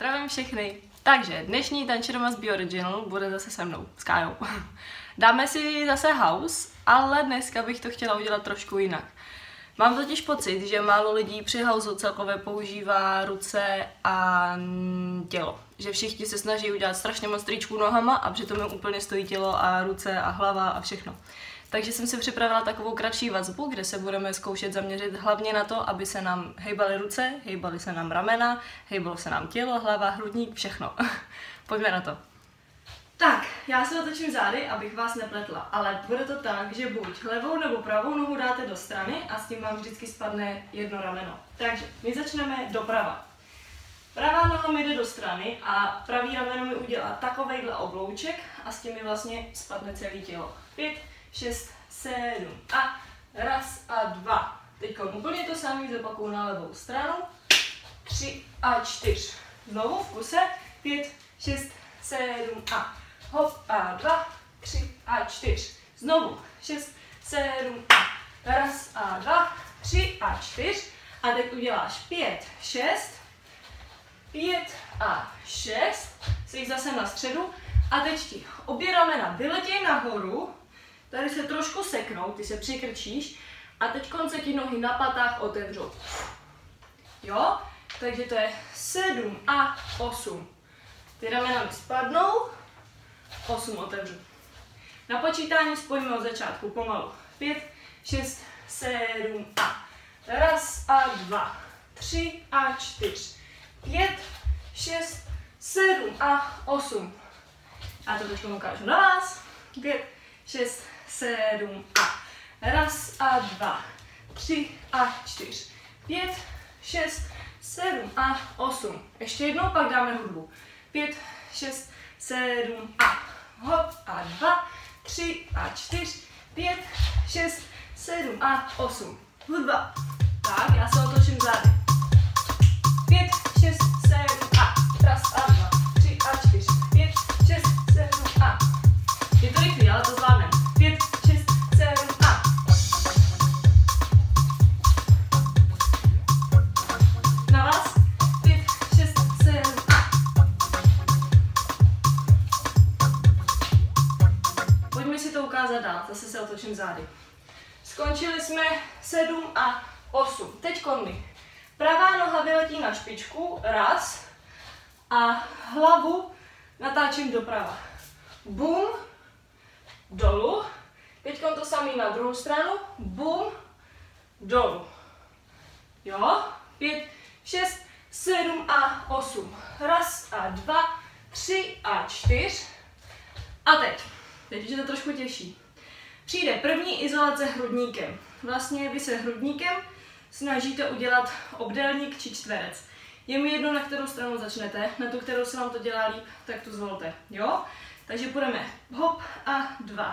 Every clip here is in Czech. Zdravím všechny. Takže dnešní tančíroma z B-Original bude zase se mnou, s Kájou. Dáme si zase house, ale dneska bych to chtěla udělat trošku jinak. Mám totiž pocit, že málo lidí při houseu celkově používá ruce a tělo. Že všichni se snaží udělat strašně moc tričků nohama a přitom jim úplně stojí tělo a ruce a hlava a všechno. Takže jsem si připravila takovou kratší vazbu, kde se budeme zkoušet zaměřit hlavně na to, aby se nám hejbaly ruce, hejbaly se nám ramena, hejbalo se nám tělo, hlava, hrudník, všechno. Pojďme na to. Tak, já se otočím zády, abych vás nepletla, ale bude to tak, že buď levou nebo pravou nohu dáte do strany a s tím vám vždycky spadne jedno rameno. Takže my začneme doprava. Pravá noha mi jde do strany a pravý rameno mi udělá takovejhle oblouček a s tím mi vlastně spadne celé tělo. 5, 6, 7 a 1 a 2. Teď úplně to samý zopakuju na levou stranu. 3 a 4. Znovu v kuse. 5, 6, 7 a hop a 2, 3 a 4. Znovu 6, 7 a 1 a 2, 3 a 4 a teď uděláš 5, 6, 5 a 6. Jsi zase na středu a teď ti obě ramena vyletěj nahoru. Tady se trošku seknou, ty se přikrčíš a teď konce ti nohy na patách otevřou. Jo? Takže to je 7 a 8. Ty ramena mi spadnou, 8 otevřu. Na počítání spojíme od začátku, pomalu. 5, 6, 7 a 1 a 2, 3 a 4, 5, 6, 7 a 8. A to teď ukážu na vás. 5, 6, 7 a 1 a 2, 3 a 4, 5, 6, 7 a 8. Ještě jednou, pak dáme hudbu. 5, 6, 7 a hop a 2, 3 a 4, 5, 6, 7 a 8. Hudba. Tak, já se otočím zády. 5, 6, 7 a 1 a 2, 3 a 4, 5, 6, 7 a. Je to rychlý, ale to zvládneme. 5, 6, 7 a. Na vás. 5, 6, 7 a. Pojďme si to ukázat dál, zase se otočím zády. Skončili jsme 7 a 8. Teď mi pravá noha vyletí na špičku, raz, a hlavu natáčím doprava. Bum, dolů, teď to samý na druhou stranu, bum, dolů. Jo, 5, 6, 7 a 8, 1 a 2, 3 a 4. A teď je to trošku těžší. Přijde první izolace hrudníkem. Vlastně vy se hrudníkem snažíte udělat obdélník či čtverec. Je mi jedno, na kterou stranu začnete, na tu, kterou se vám to dělá líp, tak tu zvolte, jo? Takže půjdeme hop a 2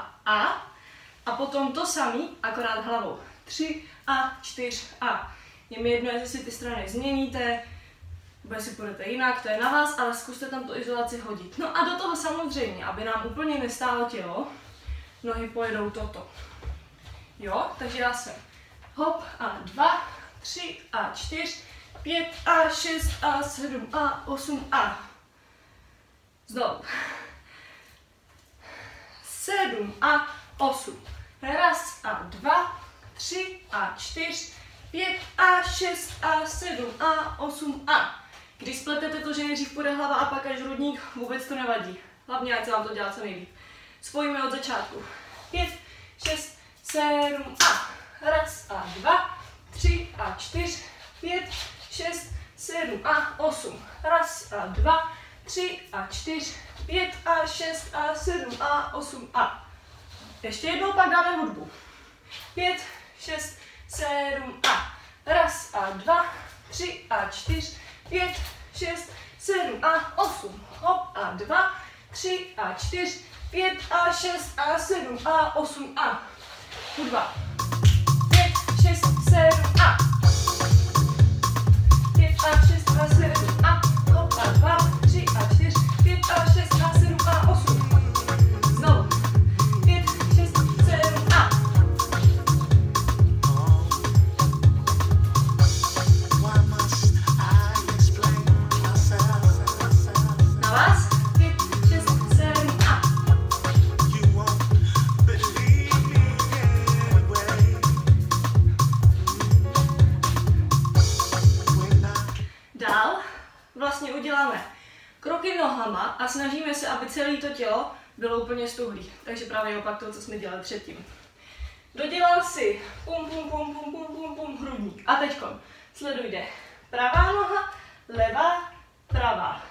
a potom to samý, akorát hlavou. 3 a 4 a. Je mi jedno, jestli si ty strany změníte, nebo jestli půjdete jinak, to je na vás, ale zkuste tam tu izolaci hodit. No a do toho samozřejmě, aby nám úplně nestálo tělo, nohy pojedou toto. Jo, takže já jsem hop a 2, 3 a 4, 5 a 6 a 7 a 8 a. Znovu. 7 a 8. 1 a 2, 3 a 4, 5 a 6 a 7 a 8 a. Když spletete to, že nejdřív půjde hlava a pak až hrudník, vůbec to nevadí. Hlavně, ať se vám to dělá co nejlíp. Spojíme od začátku. 5, 6, 7 a 1 a 2, 3 a 4, 5, 6, 7 a 8. 1 a 2, 3 a 4, 5 a 6 a 7 a 8 a. Ještě jednou, pak dáme hudbu. 5, 6, 7 a 1 a 2, 3 a 4, 5, 6, 7 a 8. Hop a 2, 3 a 4, 5 a 6 a 7 a 8 a. Hudba. 5, 6, 7 a. 5 a 6 a 7 a. Hop a 2, 3 a 4, 5 a 6 a 7 a 8. Znovu. 5, 6, 7 a. děláme kroky nohama a snažíme se, aby celé to tělo bylo úplně stuhlý. Takže právě opak toho, co jsme dělali předtím. Dodělal si pum, pum, pum, pum, pum, pum, pum, hrudník. A teď sleduj, jde pravá noha, levá, pravá.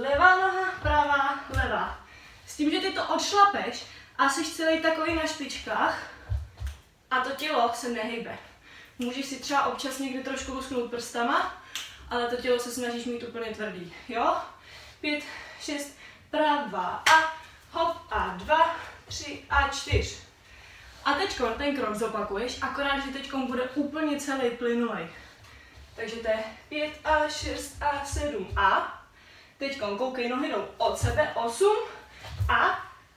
Levá noha, pravá, levá. S tím, že ty to odšlapeš a jsi celý takový na špičkách a to tělo se nehybe. Můžeš si třeba občas někdy trošku lusknout prstama, ale to tělo se snažíš mít úplně tvrdý, jo? 5, 6, pravá a hop a 2, 3 a 4. A teď ten krok zopakuješ, akorát, že teď bude úplně celý plynulej. Takže to je 5 a 6 a 7 a teď koukej, nohy jdou od sebe, 8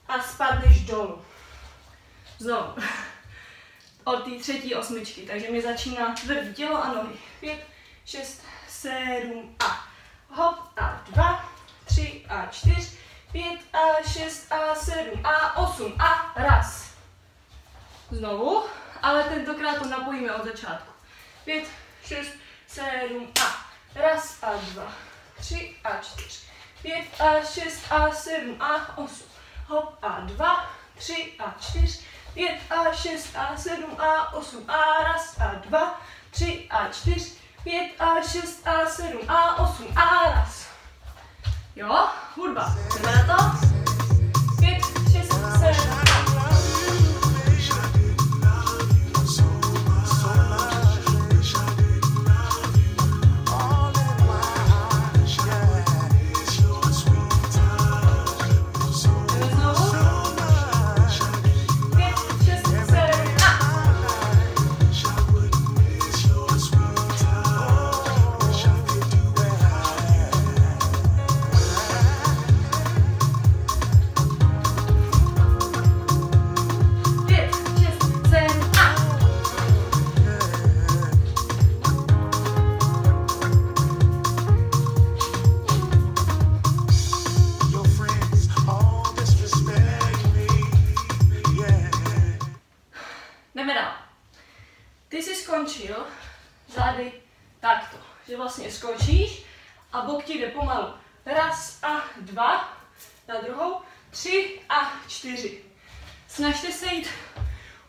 a spadneš dolů. Znovu. Od té třetí osmičky, takže mi začíná tvrdý tělo a nohy. 5, 6, 7 a hop a 2, 3 a 4, 5 a 6 a 7 a 8 a raz. Znovu, ale tentokrát to napojíme od začátku. 5, 6, 7 a raz a 2, 3 a 4, 5 a 6 a 7 a 8, hop a 2, 3 a 4, 5 a 6 a 7 a 8 a raz a 2, 3 a 4, 5 a 6 a 7 a 8 a raz. Jo, hudba, jdeme na to. 5, 6, 7. Zády takto, že vlastně skočíš a bok ti jde pomalu. Raz a 2, na druhou 3 a 4. Snažte se jít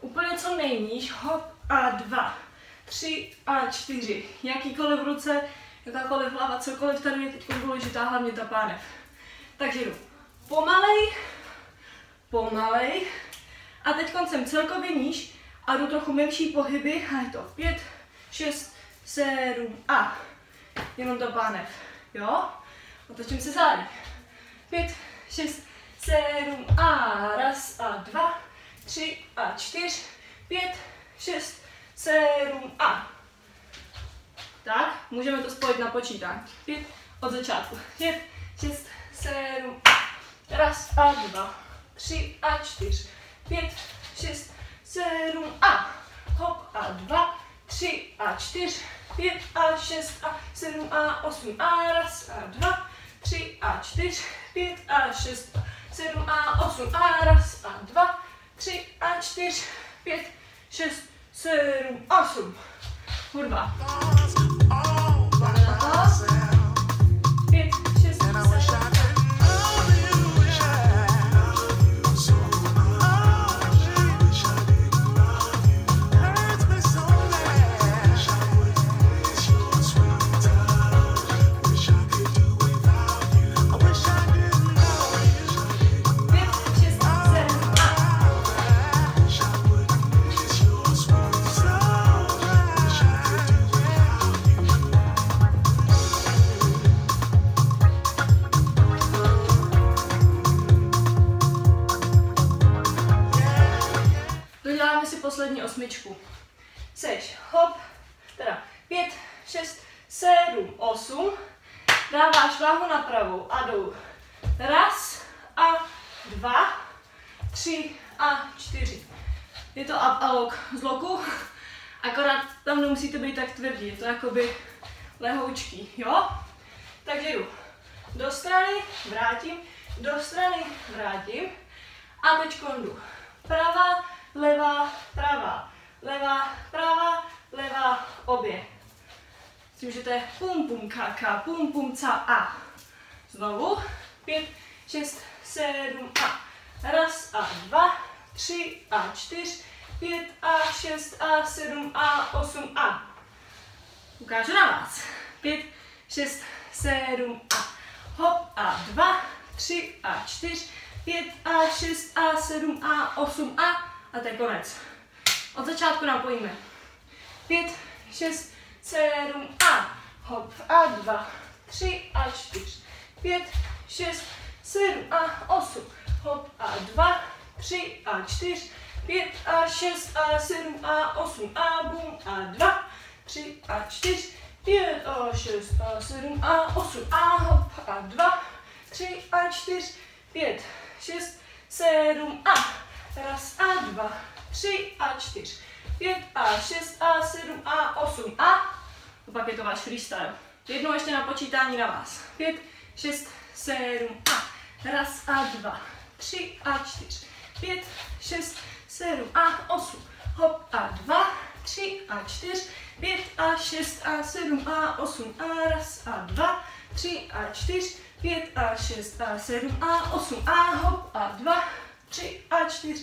úplně co nejníž, hop a 2, 3 a 4. Jakýkoliv ruce, jakákoliv hlava, cokoliv tady je teď důležitá, hlavně ta pánev. Takže jdu pomalej, pomalej a teď koncem celkově níž a jdu trochu menší pohyby a je to 5, 6, 7 a jenom to pánev, jo? Otočím se zády. 5, 6, 7 a raz a 2, 3 a 4, 5, 6, 7 a. Tak, můžeme to spojit na počítání. 5 od začátku. 5, 6, 7 a raz a 2, 3 a 4, 5, 6, 7 a hop a 2, 3 a 4, 5 a 6 a 7 a 8 a raz a 2, 3 a 4, 5 a 6 a 7 a 8 a raz a 2, 3 a 4, 5, 6, 7, 8. Hudba. 5, 6, 7. Poslední osmičku. Seš hop, teda 5, 6, 7, 8, dáváš váhu na pravou a jdou raz a 2, 3 a 4. Je to up a lock z loku, akorát tam nemusíte být tak tvrdí, je to jakoby lehoučký, jo? Takže jdu do strany, vrátím, do strany, vrátím a teď jdu pravá, levá, pravá, levá, pravá, levá, obě. Czyli, że te pum pum kaka, pum pum ca a. Znowu 5, 6, 7 a. Raz a, dwa, trzy a, cztery, pięć a, sześć a, siedem a, osiem a. Ukaż raz. 5, 6, 7 a. Hop a, dwa, trzy a, cztery, pięć a, sześć a, siedem a, osiem a. A ten koniec. Od zaczątku nam pojmy. 5, 6, 7 a. Hop a, dwa, trzy a, cztery, pięć, sześć, siedem a, osiem. Hop a, dwa, trzy a, cztery, pięć a, sześć a, siedem a, osiem a. Bum a, dwa, trzy a, cztery, pięć a, sześć a, siedem a, osiem a. Hop a, dwa, trzy a, cztery, pięć, sześć, siedem a. Raz a, dwa, trzy a, cztery, pięć a, sześć a, siedem a, osiem a. Zapakietować freestyle. Jedną jeszcze na počítání na vás. Pięć, sześć, siedem a. Raz a, dwa, trzy a, cztery, pięć, sześć, siedem a, osiem. Hop a, dwa, trzy a, cztery, pięć a, sześć a, siedem a, osiem a. Raz a, dwa, trzy a, cztery, pięć a, sześć a, siedem a, osiem a. Hop a, dwa, trzy a, cztery,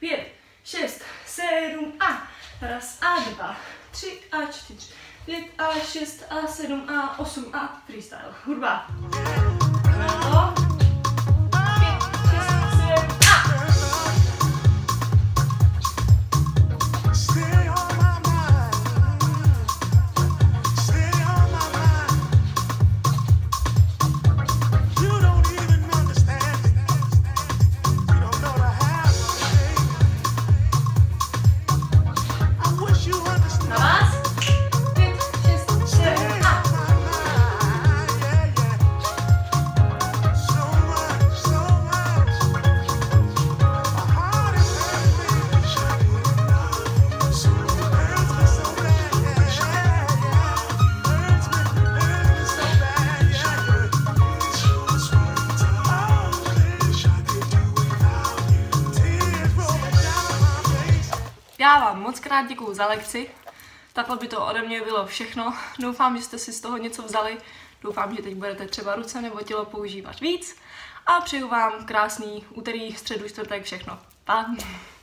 pięć, sześć, siedem a. Raz a, dwa, trzy a, cztery, pięć a, sześć a, siedem a, osiem a. Freestyle. Hurba. Já vám moc krát děkuju za lekci, takhle by to ode mě bylo všechno, doufám, že jste si z toho něco vzali, doufám, že teď budete třeba ruce nebo tělo používat víc a přeju vám krásný úterý, středu, čtvrtek, všechno. Pa!